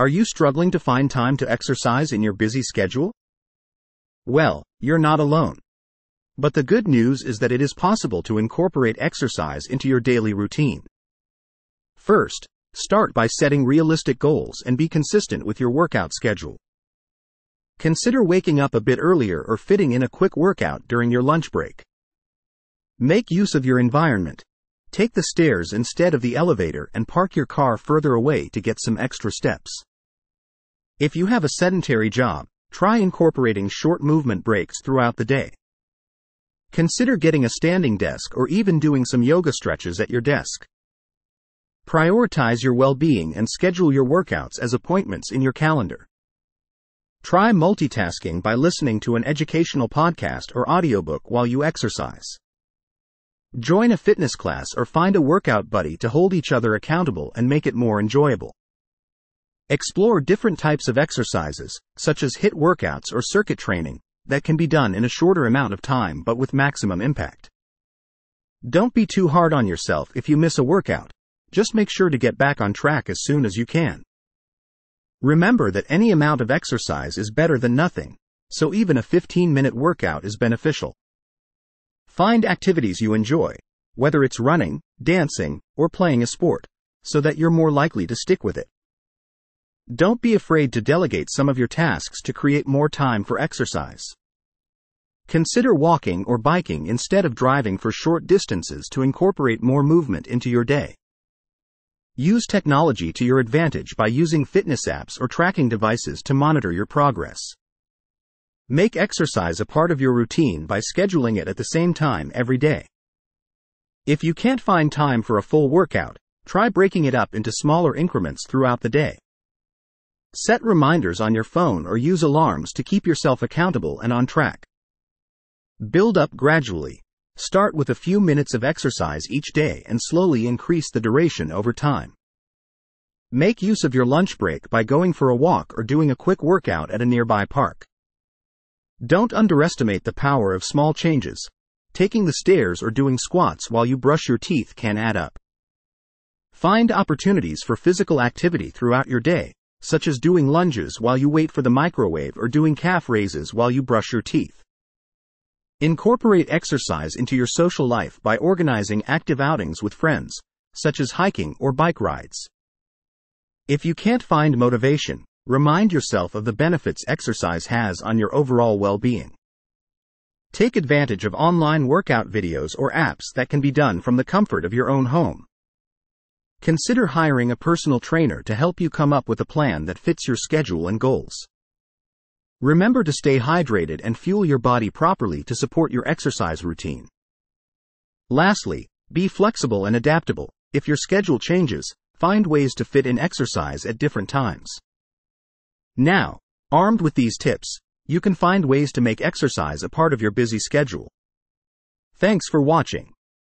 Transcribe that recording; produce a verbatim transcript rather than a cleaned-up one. Are you struggling to find time to exercise in your busy schedule? Well, you're not alone. But the good news is that it is possible to incorporate exercise into your daily routine. First, start by setting realistic goals and be consistent with your workout schedule. Consider waking up a bit earlier or fitting in a quick workout during your lunch break. Make use of your environment. Take the stairs instead of the elevator and park your car further away to get some extra steps. If you have a sedentary job, try incorporating short movement breaks throughout the day. Consider getting a standing desk or even doing some yoga stretches at your desk. Prioritize your well-being and schedule your workouts as appointments in your calendar. Try multitasking by listening to an educational podcast or audiobook while you exercise. Join a fitness class or find a workout buddy to hold each other accountable and make it more enjoyable. Explore different types of exercises, such as HIIT workouts or circuit training, that can be done in a shorter amount of time but with maximum impact. Don't be too hard on yourself if you miss a workout. Just make sure to get back on track as soon as you can. Remember that any amount of exercise is better than nothing, so even a fifteen-minute workout is beneficial. Find activities you enjoy, whether it's running, dancing, or playing a sport, so that you're more likely to stick with it. Don't be afraid to delegate some of your tasks to create more time for exercise. Consider walking or biking instead of driving for short distances to incorporate more movement into your day. Use technology to your advantage by using fitness apps or tracking devices to monitor your progress. Make exercise a part of your routine by scheduling it at the same time every day. If you can't find time for a full workout, try breaking it up into smaller increments throughout the day. Set reminders on your phone or use alarms to keep yourself accountable and on track. Build up gradually. Start with a few minutes of exercise each day and slowly increase the duration over time. Make use of your lunch break by going for a walk or doing a quick workout at a nearby park. Don't underestimate the power of small changes. Taking the stairs or doing squats while you brush your teeth can add up. Find opportunities for physical activity throughout your day, such as doing lunges while you wait for the microwave or doing calf raises while you brush your teeth. Incorporate exercise into your social life by organizing active outings with friends, such as hiking or bike rides. If you can't find motivation, remind yourself of the benefits exercise has on your overall well-being. Take advantage of online workout videos or apps that can be done from the comfort of your own home. Consider hiring a personal trainer to help you come up with a plan that fits your schedule and goals. Remember to stay hydrated and fuel your body properly to support your exercise routine. Lastly, be flexible and adaptable. If your schedule changes, find ways to fit in exercise at different times. Now, armed with these tips, you can find ways to make exercise a part of your busy schedule. Thanks for watching.